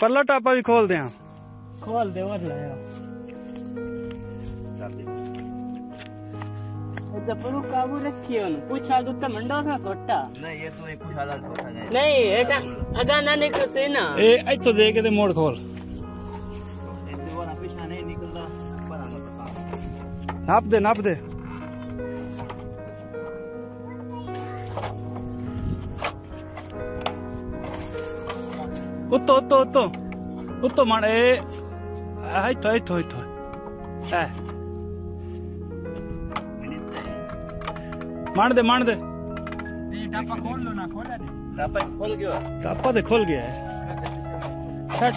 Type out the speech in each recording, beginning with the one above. परला टापा भी खोल दे, खोल दे काबू रखिए पूछा तू तो मंडो सा छोटा नहीं ये तो नहीं पूछा लाल छोटा नहीं एटा अगा ना निकलते ना ए आई तो दे के दे मोड़ खोल ऐसे वो ना पीछा नहीं निकलता पर हम तो नाप दे उत्तो उत्तो उत्तो उत्तो माने आइतो आइतो आइतो है मान दे ये टापा खोल लो ना खोला दे टापा दे खोल गया है हट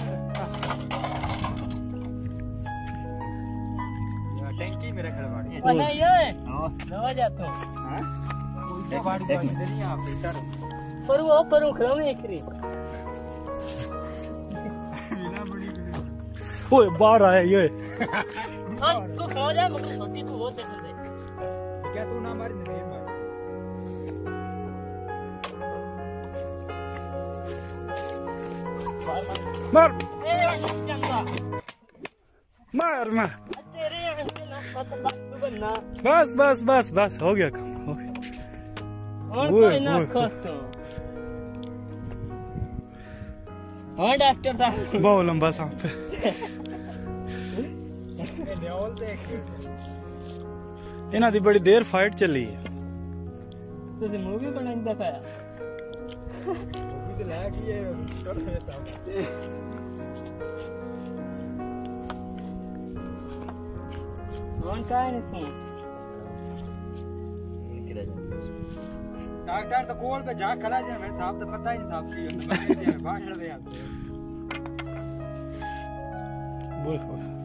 ये टंकी में रखा है अरे ये दवा जातो हां बाड़ी बाड़ी नहीं आप इधर पर वो खराब नहीं करी ओए बाहर आया ये तू खो जा मुझे छोटी तू वो देखो दे क्या तू ना मार नहीं मार मार मार मार तेरे ना बस हो गया काम हो गया और कोई ना कष्ट और डॉक्टर साहब बहुत लंबा सांप है इना दी बड़ी देर फाइट चली है तुझे मूवी बना इंदा पाया इधर लाग ये कर रहे सांप कौन का है इसमें डॉक्टर तो कोल पे जा खड़ा जे मैं साहब तो पता ही नहीं साहब की बाहर चले यार बोल